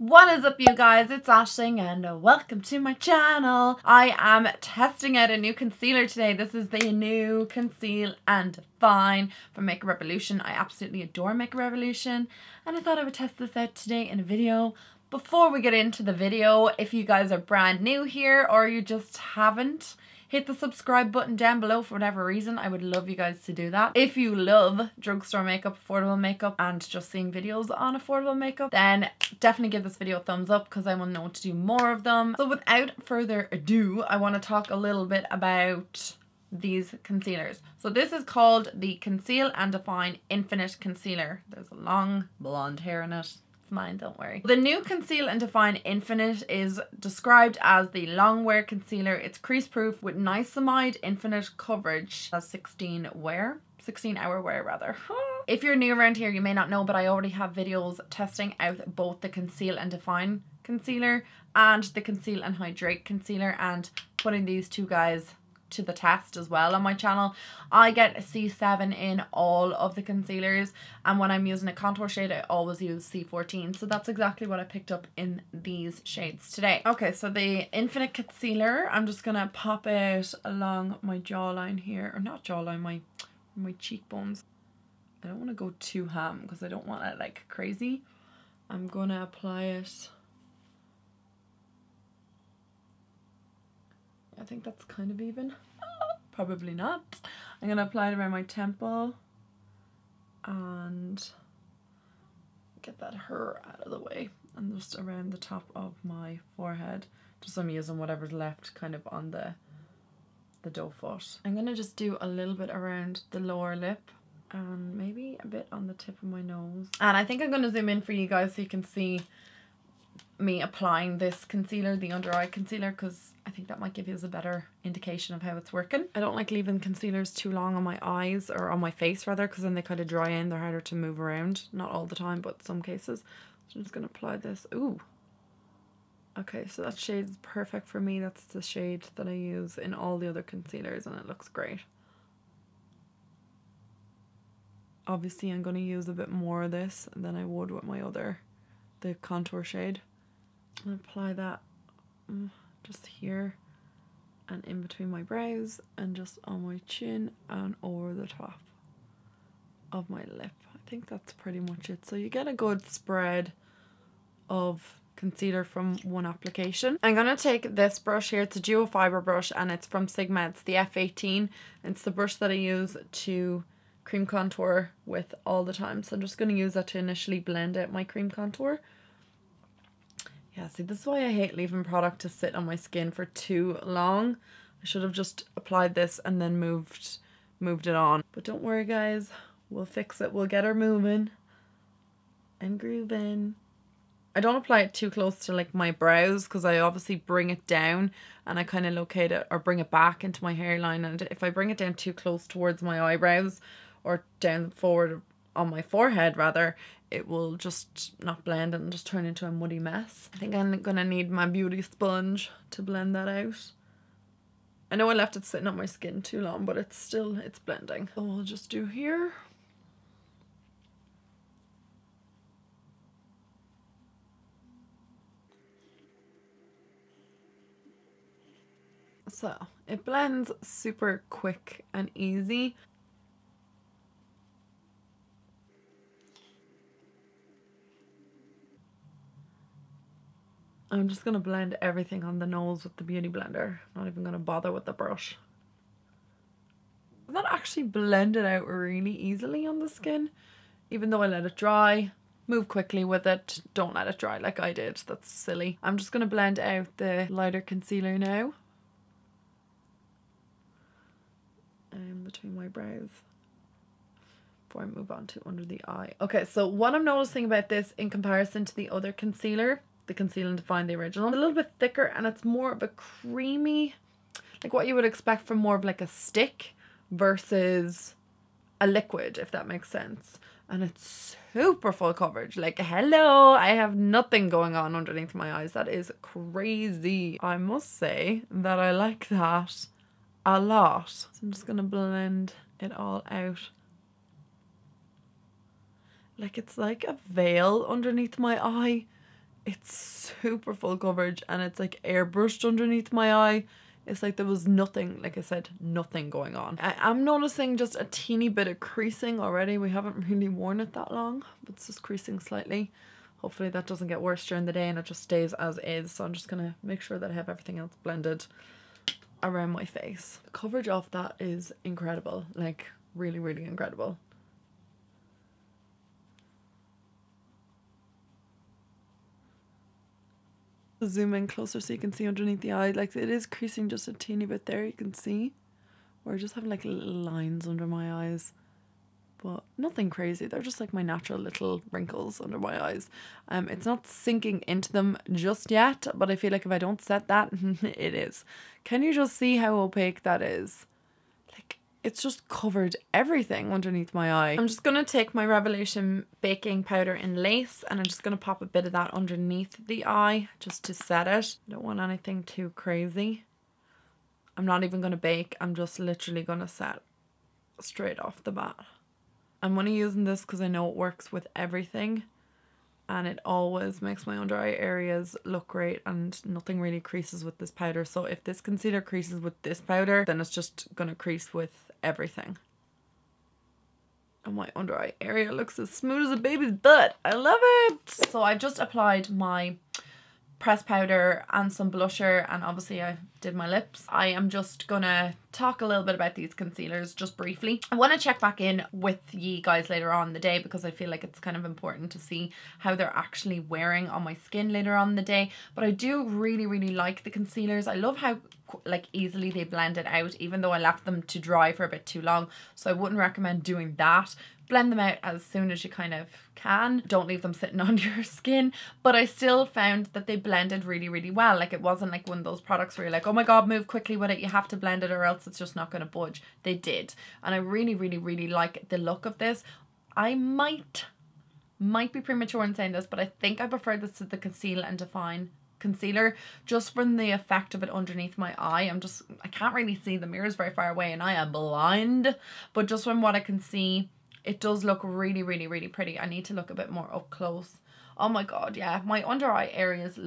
What is up, you guys? It's Ashling and welcome to my channel. I am testing out a new concealer today. This is the new Conceal and Define from Makeup Revolution. I absolutely adore Makeup Revolution and I thought I would test this out today in a video. Before we get into the video, if you guys are brand new here or you just haven't, hit the subscribe button down below for whatever reason. I would love you guys to do that. If you love drugstore makeup, affordable makeup, and just seeing videos on affordable makeup, then definitely give this video a thumbs up because I will know to do more of them. So without further ado, I want to talk a little bit about these concealers. So this is called the Conceal and Define Infinite Concealer. There's a long blonde hair in it. Mine, don't worry. The new Conceal and Define Infinite is described as the long wear concealer. It's crease proof with niacinamide infinite coverage. That's 16 hour wear rather. If you're new around here, you may not know, but I already have videos testing out both the Conceal and Define concealer and the Conceal and Hydrate concealer, and putting these two guys to the test as well on my channel. I get a C7 in all of the concealers, and when I'm using a contour shade I always use C14, so that's exactly what I picked up in these shades today. Okay, so the Infinite Concealer, I'm just gonna pop it along my jawline here, or not jawline, my cheekbones. I don't want to go too ham because I don't want it like crazy. I'm gonna apply it. I think that's kind of even. Probably not. I'm going to apply it around my temple and get that hair out of the way, and just around the top of my forehead. Just I'm using whatever's left kind of on the doe foot. I'm going to just do a little bit around the lower lip and maybe a bit on the tip of my nose. And I think I'm going to zoom in for you guys so you can see me applying this concealer, the under eye concealer, because I think that might give you a better indication of how it's working. I don't like leaving concealers too long on my eyes, or on my face rather, because then they kind of dry in, they're harder to move around. Not all the time, but some cases. So I'm just going to apply this. Ooh. Okay, so that shade's perfect for me. That's the shade that I use in all the other concealers and it looks great. Obviously I'm going to use a bit more of this than I would with my other, the contour shade. I'm going to apply that just here and in between my brows and just on my chin and over the top of my lip. I think that's pretty much it. So you get a good spread of concealer from one application. I'm going to take this brush here. It's a duo fiber brush and it's from Sigma. It's the F18. It's the brush that I use to cream contour with all the time. So I'm just going to use that to initially blend out my cream contour. Yeah, see, this is why I hate leaving product to sit on my skin for too long. I should have just applied this and then moved it on. But don't worry, guys. We'll fix it. We'll get her moving and grooving. I don't apply it too close to like my brows because I obviously bring it down and I kind of locate it or bring it back into my hairline. And if I bring it down too close towards my eyebrows or down forward on my forehead rather, it will just not blend and just turn into a muddy mess. I think I'm gonna need my beauty sponge to blend that out. I know I left it sitting on my skin too long, but it's still, it's blending. So we'll just do here. So it blends super quick and easy. I'm just going to blend everything on the nose with the Beauty Blender. I'm not even going to bother with the brush. That actually blended out really easily on the skin. Even though I let it dry, move quickly with it. Don't let it dry like I did. That's silly. I'm just going to blend out the lighter concealer now. And between my brows. Before I move on to under the eye. Okay, so what I'm noticing about this in comparison to the other concealer, the Conceal and Define, the original, it's a little bit thicker and it's more of a creamy, like what you would expect from more of like a stick versus a liquid, if that makes sense. And it's super full coverage. Like, hello, I have nothing going on underneath my eyes. That is crazy. I must say that I like that a lot. So I'm just gonna blend it all out. Like, it's like a veil underneath my eye. It's super full coverage and it's like airbrushed underneath my eye. It's like there was nothing, like I said, nothing going on. I'm noticing just a teeny bit of creasing already. We haven't really worn it that long, but it's just creasing slightly. Hopefully that doesn't get worse during the day and it just stays as is. So I'm just going to make sure that I have everything else blended around my face. The coverage off that is incredible, like really, really incredible. Zoom in closer so you can see underneath the eye, like it is creasing just a teeny bit there, you can see. Or just having like little lines under my eyes, but nothing crazy. They're just like my natural little wrinkles under my eyes. It's not sinking into them just yet, but I feel like if I don't set that, it is. Can you just see how opaque that is? Like it's just covered everything underneath my eye. I'm just gonna take my Revelation baking powder in Lace and I'm just gonna pop a bit of that underneath the eye just to set it. I don't want anything too crazy. I'm not even gonna bake, I'm just literally gonna set straight off the bat. I'm only using this because I know it works with everything and it always makes my under eye areas look great and nothing really creases with this powder. So if this concealer creases with this powder, then it's just gonna crease with everything. And my under eye area looks as smooth as a baby's butt. I love it. So I just applied my pressed powder and some blusher, and obviously I did my lips. I am just gonna talk a little bit about these concealers just briefly. I want to check back in with you guys later on in the day because I feel like it's kind of important to see how they're actually wearing on my skin later on in the day. But I do really, really like the concealers. I love how like easily they blended out, even though I left them to dry for a bit too long. So I wouldn't recommend doing that. Blend them out as soon as you kind of can. Don't leave them sitting on your skin. But I still found that they blended really, really well. Like it wasn't like one of those products where you're like, oh my God, move quickly with it. You have to blend it or else it's just not going to budge. They did. And I really, really, really like the look of this. I might be premature in saying this, but I think I prefer this to the Conceal and Define concealer just from the effect of it underneath my eye. I can't really see, the mirror's very far away and I am blind, but just from what I can see, it does look really, really, really pretty. I need to look a bit more up close. Oh my God, yeah. My under eye areas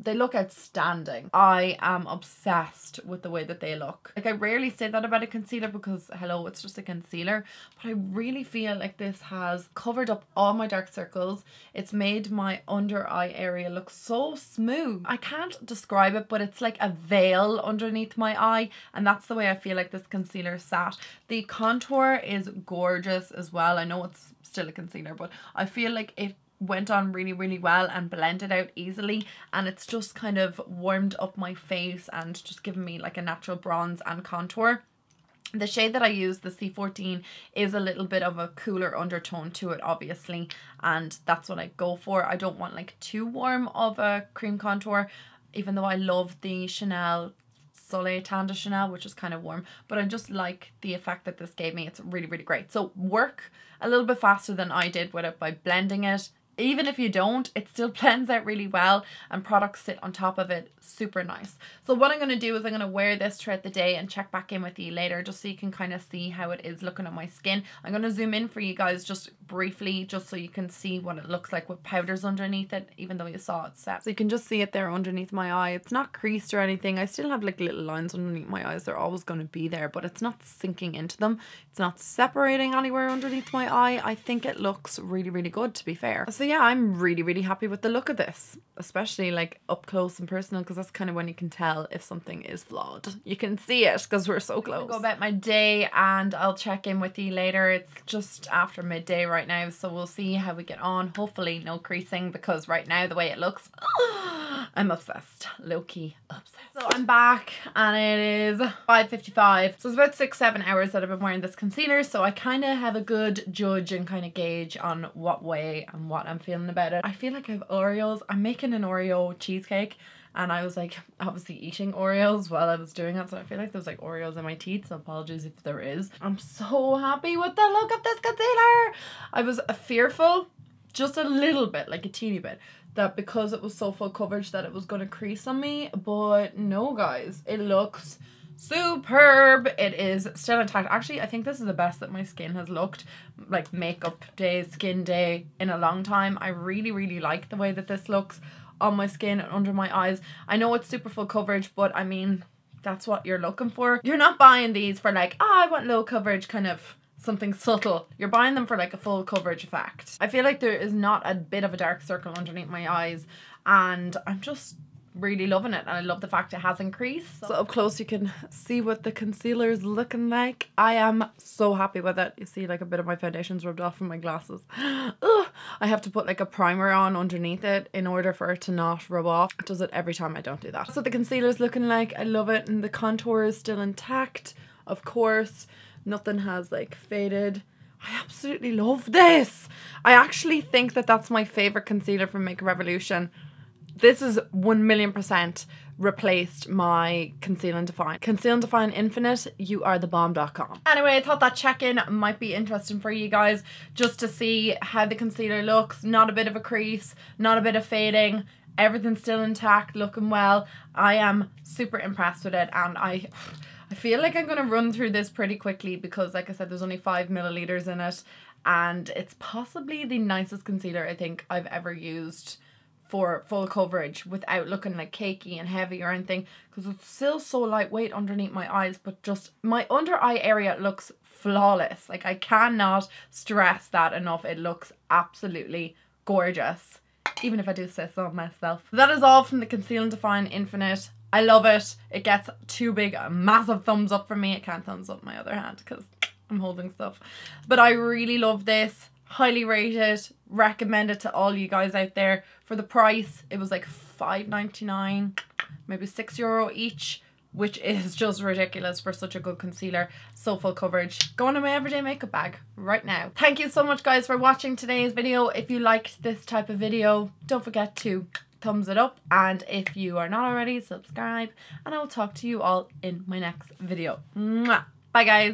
they look outstanding. I am obsessed with the way that they look. Like I rarely say that about a concealer because hello, it's just a concealer, but I really feel like this has covered up all my dark circles. It's made my under eye area look so smooth. I can't describe it, but it's like a veil underneath my eye, and that's the way I feel like this concealer sat. The contour is gorgeous as well. I know it's still a concealer, but I feel like it went on really, really well and blended out easily, and it's just kind of warmed up my face and just given me like a natural bronze and contour. The shade that I use, the C14, is a little bit of a cooler undertone to it, obviously, and that's what I go for. I don't want like too warm of a cream contour, even though I love the Chanel Soleil Tan de Chanel, which is kind of warm, but I just like the effect that this gave me. It's really, really great. So work a little bit faster than I did with it by blending it. Even if you don't, it still blends out really well and products sit on top of it super nice. So what I'm going to do is I'm going to wear this throughout the day and check back in with you later just so you can kind of see how it is looking on my skin. I'm going to zoom in for you guys just briefly just so you can see what it looks like with powders underneath it, even though you saw it set. So you can just see it there underneath my eye. It's not creased or anything. I still have like little lines underneath my eyes. They're always going to be there, but it's not sinking into them. It's not separating anywhere underneath my eye. I think it looks really, really good, to be fair. So yeah, I'm really, really happy with the look of this, especially like up close and personal, because that's kind of when you can tell if something is flawed. You can see it because we're so close. I'm gonna go about my day and I'll check in with you later. It's just after midday right now, so we'll see how we get on. Hopefully no creasing, because right now the way it looks, I'm obsessed, low-key obsessed. So I'm back and it is 5:55. So it's about 6-7 hours that I've been wearing this concealer, so I kind of have a good judge and kind of gauge on what way and what I'm feeling about it. I feel like I have Oreos. I'm making an Oreo cheesecake and I was like obviously eating Oreos while I was doing it, so I feel like there's like Oreos in my teeth, so apologies if there is. I'm so happy with the look of this concealer. I was fearful, just a little bit, like a teeny bit, that because it was so full coverage that it was going to crease on me, but no guys, it looks superb. It is still intact. Actually, I think this is the best that my skin has looked, like makeup day, skin day, in a long time. I really, really like the way that this looks on my skin and under my eyes. I know it's super full coverage, but I mean, that's what you're looking for. You're not buying these for like, oh, I want low coverage, kind of something subtle. You're buying them for like a full coverage effect. I feel like there is not a bit of a dark circle underneath my eyes, and I'm just really loving it, and I love the fact it has increased. So up close you can see what the concealer is looking like. I am so happy with it. You see like a bit of my foundation's rubbed off from my glasses. Ugh. I have to put like a primer on underneath it in order for it to not rub off. It does it every time I don't do that. So the concealer's looking like, I love it, and the contour is still intact, of course. Nothing has like faded. I absolutely love this. I actually think that that's my favorite concealer from Makeup Revolution. This is 1,000,000% replaced my Conceal and Define. Conceal and Define Infinite, you are the bomb.com. Anyway, I thought that check-in might be interesting for you guys, just to see how the concealer looks. Not a bit of a crease, not a bit of fading. Everything's still intact, looking well. I am super impressed with it, and I feel like I'm going to run through this pretty quickly because, like I said, there's only 5 milliliters in it, and it's possibly the nicest concealer I think I've ever used for full coverage without looking like cakey and heavy or anything, because it's still so lightweight underneath my eyes, but just my under eye area looks flawless. Like, I cannot stress that enough. It looks absolutely gorgeous, even if I do say so myself. That is all from the Conceal and Define Infinite. I love it. It gets too big, a massive thumbs up for me. It can't thumbs up my other hand because I'm holding stuff. But I really love this. Highly rated. Recommend it to all you guys out there. For the price, it was like $5.99, maybe €6 each, which is just ridiculous for such a good concealer. So full coverage. Go on in my everyday makeup bag right now. Thank you so much, guys, for watching today's video. If you liked this type of video, don't forget to thumbs it up, and if you are not already, subscribe, and I will talk to you all in my next video. Mwah. Bye guys.